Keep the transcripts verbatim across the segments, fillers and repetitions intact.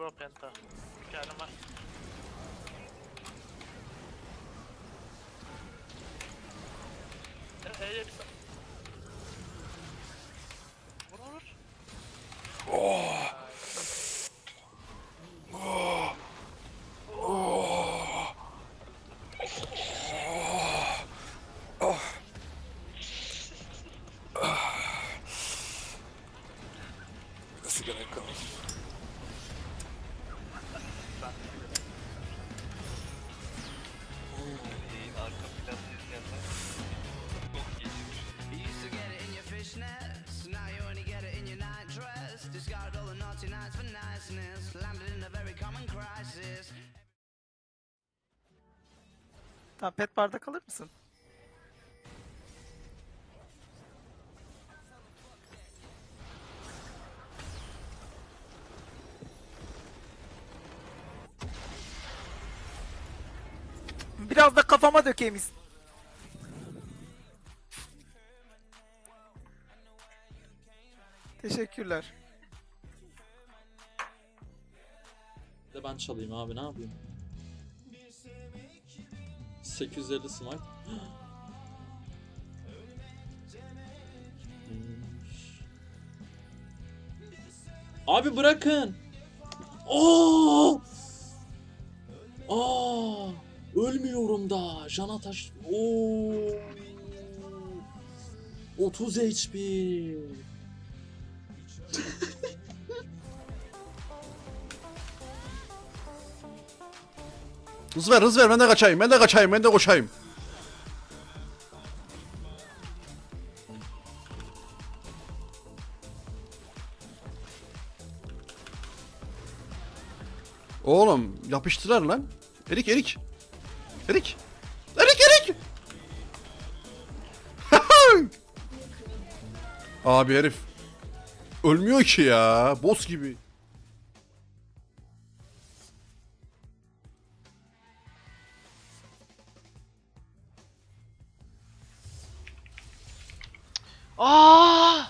go penta. Bir tane var. E'ye bir saniye. Vur vur. Oooo. Oooo. Oooo. Oooo. Nasıl gerek kalır? Tamam, pet barda kalır mısın? Biraz da kafama dökeyim. Teşekkürler. De ben çalayım abi, ne yapayım? sekiz yüz elli smite. Abi bırakın. Oo! Aa! Ölmüyorum da. Jana taş. Oo! otuz H P. Hız ver, hız ver, ben de kaçayım, ben de kaçayım, ben de koşayım. Oğlum yapıştılar lan. Erik, erik. Erik. Erik, erik. Abi herif ölmüyor ki ya, boss gibi. Aa!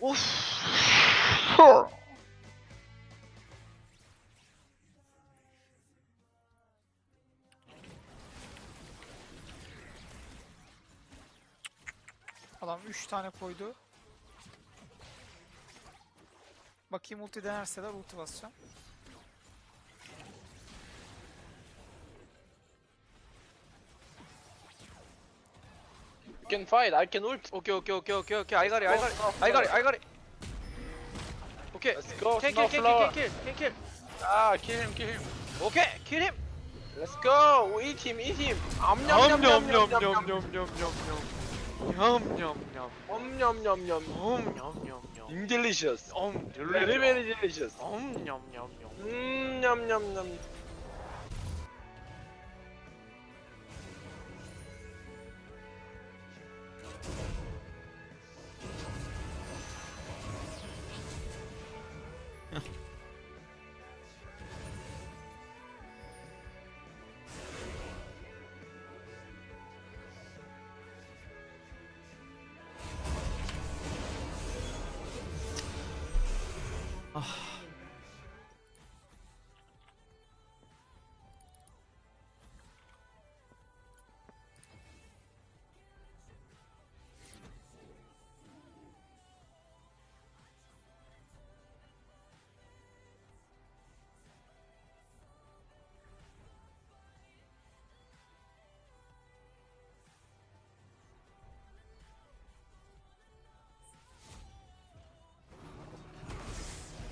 Of! Adam üç tane koydu. Bakayım ulti denerseler ulti basacağım. I can fight, I can ult. Okay, okay, okay, okay, okay. I got it, I got it, I got it, I got it. Okay, let's go. Kill, kill, kill, kill, kill, kill, kill. Ah, kill him, kill him. Okay, kill him. Let's go. Eat him, eat him. Om nom nom nom nom nom nom nom nom nom nom. Om nom nom nom nom nom nom nom. Delicious. Om, very very delicious. Om nom nom nom. Mmm nom nom nom.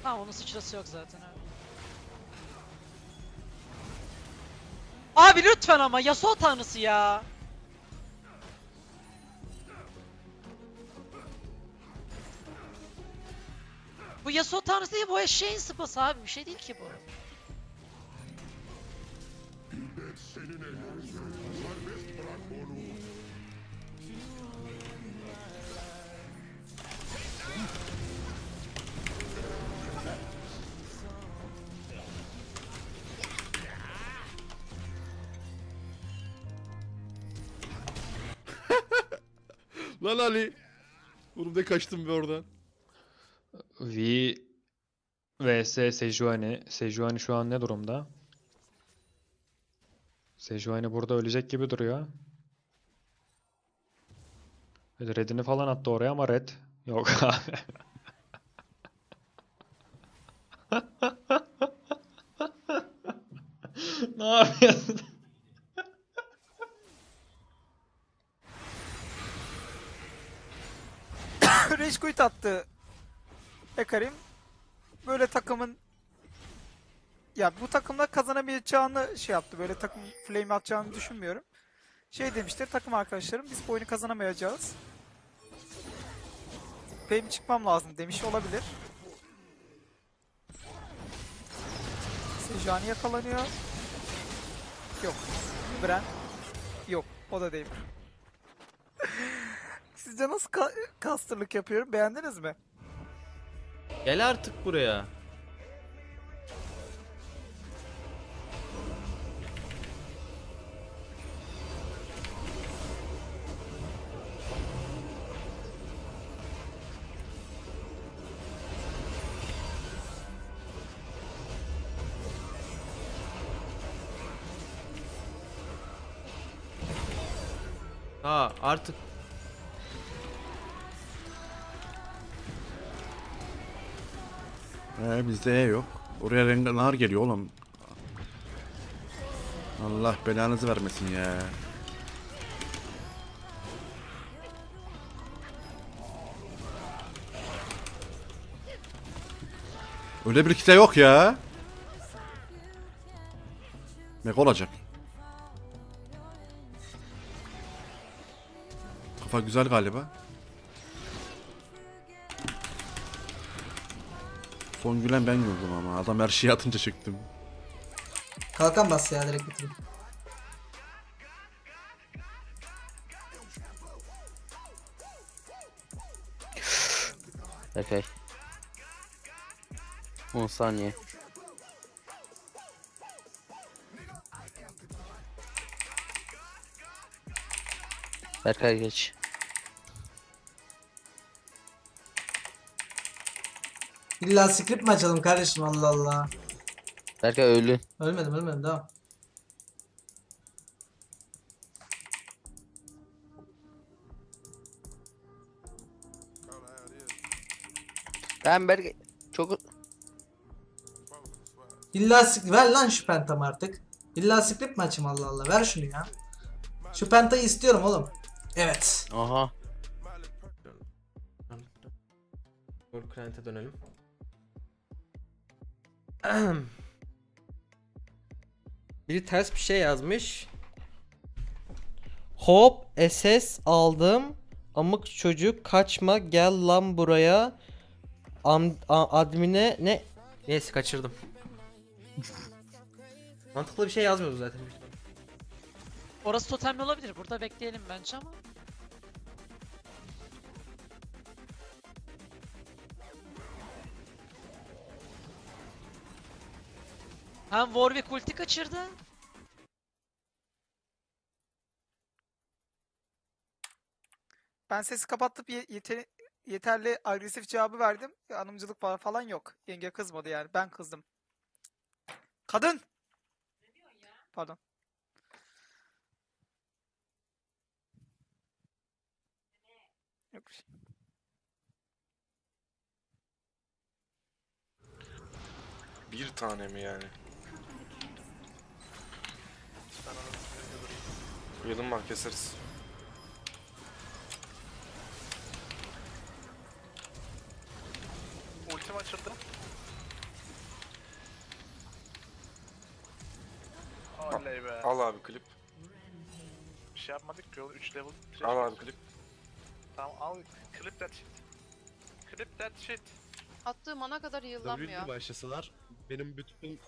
Ha, onun sıçrası yok zaten abi. Abi lütfen ama Yasuo tanrısı ya. Bu Yasuo tanrısı değil, bu eşeğin sıpası abi, bir şey değil ki bu. Lan Ali. Oğlum ne kaçtım be oradan. V vs Sejuani. Sejuani şu an ne durumda? Sejuani burada ölecek gibi duruyor. Red'ini falan attı oraya ama red yok abi. Ne yapıyorsun? Rage quit attı Hecarim. Böyle takımın, ya bu takımla kazanamayacağını şey yaptı. Böyle takım flame atacağını düşünmüyorum. Şey demiştir takım arkadaşlarım, biz bu oyunu kazanamayacağız. Benim çıkmam lazım demiş olabilir. Sejuani yakalanıyor. Yok. Bren. Yok. O da değil. Sizce nasıl ka kastırlık yapıyorum? Beğendiniz mi? Gel artık buraya. Ha artık. Ee, bizde E yok. Oraya rengarenk geliyor oğlum. Allah belanızı vermesin ya. Öyle bir kitle yok ya. Ne olacak? Kafa güzel galiba. Son gülen ben yordum ama adam her şeyi atınca çıktım. Kalkan bas ya, direkt bitireyim. Okay. on saniye. Berkay geç. İlla script mi açalım kardeşim, Allah Allah. Berkay ölü. Ölmedim ölmedim devam. Ben Berkay çok... İlla script ver lan şu pentamı artık. İlla script mi açayım, Allah Allah, ver şunu ya. Şu pentayı istiyorum oğlum. Evet. Aha. Kraliyete dönelim. Biri ters bir şey yazmış. Hop S S aldım. Amık çocuk kaçma gel lan buraya. Am admine ne? Neyse kaçırdım. Mantıklı bir şey yazmıyoruz zaten. Orası totemli olabilir. Burada bekleyelim bence ama. Hem Warwick ulti kaçırdı. Ben sesi kapattım, yete yeterli agresif cevabı verdim. Anımcılık falan yok. Yenge kızmadı yani. Ben kızdım. Kadın! Ne diyorsun ya? Pardon. Yok bir şey. Bir tane mi yani? Uyalım bak, keseriz. Ultim açıldı. Oley be. Al abi klip. Bir şey yapmadık ki, üç level. Şey al abi klip. Tamam al, clip that shit. Clip that shit. Attığım ana kadar yıllanmıyor. W'lü başlasalar benim bütün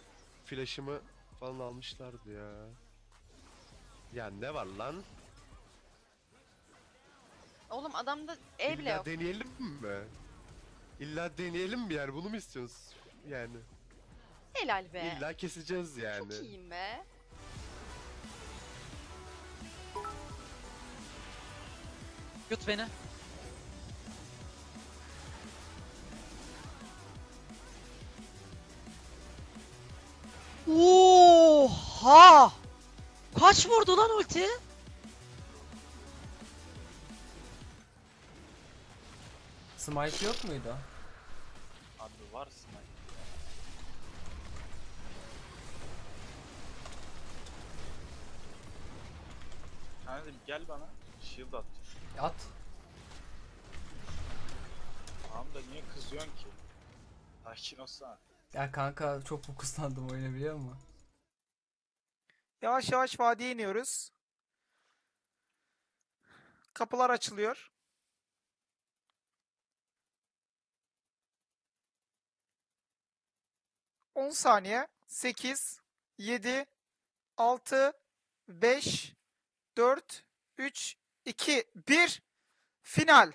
flash'ımı falan almışlardı ya. Ya ne var lan? Oğlum adamda ev bile yok. İlla deneyelim mi? İlla deneyelim mi yani, bunu mu istiyorsunuz yani? Helal be. İlla keseceğiz yani. Çok iyiyim be. Yut beni. Oha! Kaç vurdu lan ulti? Smite yok muydu? Abi var smite. Kardeşim gel bana shield at. At. Tamam da niye kızıyorsun ki? Sakin olsana. Ya kanka çok fokuslandım oyuna biliyor musun? Yavaş yavaş vadiye iniyoruz. Kapılar açılıyor. on saniye. sekiz, yedi, altı, beş, dört, üç, iki, bir. Final.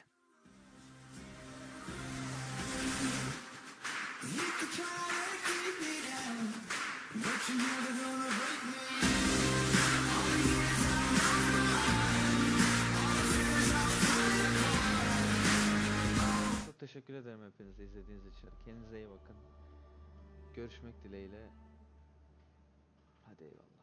Çok teşekkür ederim hepinize izlediğiniz için. Kendinize iyi bakın. Görüşmek dileğiyle. Hadi eyvallah.